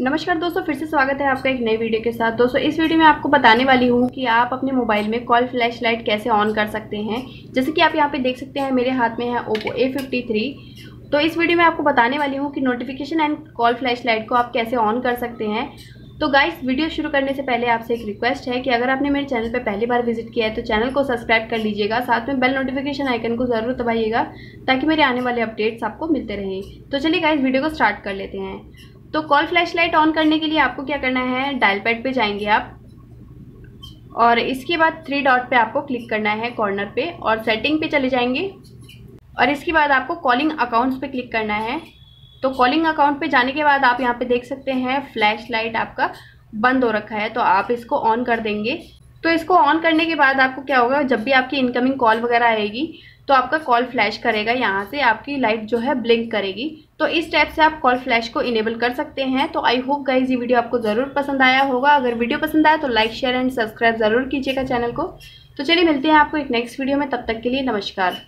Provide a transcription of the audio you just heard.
नमस्कार दोस्तों, फिर से स्वागत है आपका एक नई वीडियो के साथ। दोस्तों इस वीडियो में आपको बताने वाली हूँ कि आप अपने मोबाइल में कॉल फ्लैश लाइट कैसे ऑन कर सकते हैं। जैसे कि आप यहाँ पे देख सकते हैं मेरे हाथ में है Oppo A53। तो इस वीडियो में आपको बताने वाली हूँ कि notification and call flash light को आप कैसे ऑन कर सकते हैं। तो गाइस वीडियो शुरू करने से पहले आपसे एक रिक्वेस्ट है कि अगर आपने मेरे चैनल पर पहली बार विजिट किया है तो चैनल को सब्सक्राइब कर लीजिएगा, साथ में बेल नोटिफिकेशन आइकन को ज़रूर दबाइएगा ताकि मेरे आने वाले अपडेट्स आपको मिलते रहें। तो चलिए गाइस वीडियो को स्टार्ट कर लेते हैं। तो कॉल फ्लैश लाइट ऑन करने के लिए आपको क्या करना है, डायल पैड पे जाएंगे आप और इसके बाद 3 डॉट पे आपको क्लिक करना है कॉर्नर पे और सेटिंग पे चले जाएंगे और इसके बाद आपको कॉलिंग अकाउंट्स पे क्लिक करना है। तो कॉलिंग अकाउंट पे जाने के बाद आप यहाँ पे देख सकते हैं फ्लैश लाइट आपका बंद हो रखा है, तो आप इसको ऑन कर देंगे। तो इसको ऑन करने के बाद आपको क्या होगा, जब भी आपकी इनकमिंग कॉल वगैरह आएगी तो आपका कॉल फ्लैश करेगा, यहाँ से आपकी लाइट जो है ब्लिंक करेगी। तो इस टाइप से आप कॉल फ्लैश को इनेबल कर सकते हैं। तो आई होप गाइस ये वीडियो आपको ज़रूर पसंद आया होगा। अगर वीडियो पसंद आया तो लाइक शेयर एंड सब्सक्राइब ज़रूर कीजिएगा चैनल को। तो चलिए मिलते हैं आपको एक नेक्स्ट वीडियो में, तब तक के लिए नमस्कार।